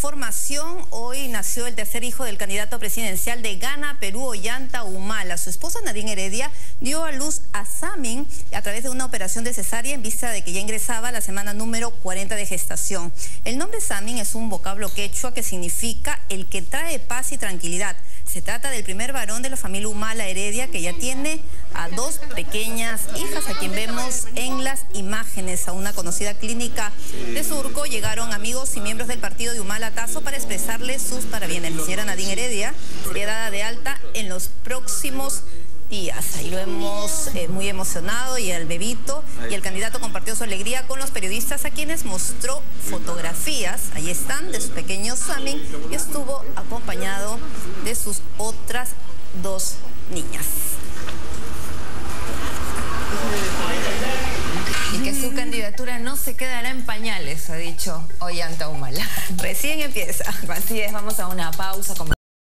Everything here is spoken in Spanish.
Información, hoy nació el tercer hijo del candidato presidencial de Ghana, Perú, Ollanta Humala. Su esposa Nadine Heredia dio a luz a Samin a través de una operación de cesárea en vista de que ya ingresaba a la semana número 40 de gestación. El nombre Samin es un vocablo quechua que significa el que trae paz y tranquilidad. Se trata del primer varón de la familia Humala Heredia, que ya tiene a dos pequeñas hijas, a quien vemos en las imágenes. A una conocida clínica de Surco llegaron amigos y miembros del partido de Humala Tazo para expresarle sus parabienes. La señora Nadine Heredia sería dada de alta en los próximos días. Ahí lo hemos muy emocionado, y el bebito, y el candidato compartió su alegría con los periodistas, a quienes mostró fotografías, ahí están, de su pequeño Samin, y estuvo acompañado de sus otras dos niñas. Y que su candidatura no se quedará en pañales, ha dicho Ollanta Humala. Recién empieza. Así es, vamos a una pausa.